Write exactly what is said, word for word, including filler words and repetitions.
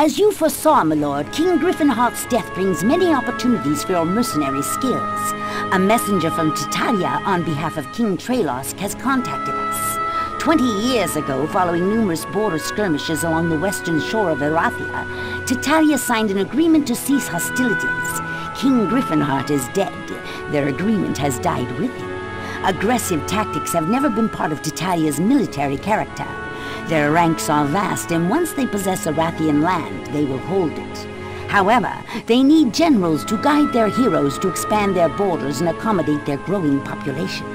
As you foresaw, my lord, King Griffinheart's death brings many opportunities for your mercenary skills. A messenger from Tatalia on behalf of King Trelosk has contacted us. Twenty years ago, following numerous border skirmishes along the western shore of Erathia, Tatalia signed an agreement to cease hostilities. King Griffinheart is dead. Their agreement has died with him. Aggressive tactics have never been part of Tatalia's military character. Their ranks are vast, and once they possess Erathian land, they will hold it. However, they need generals to guide their heroes to expand their borders and accommodate their growing population.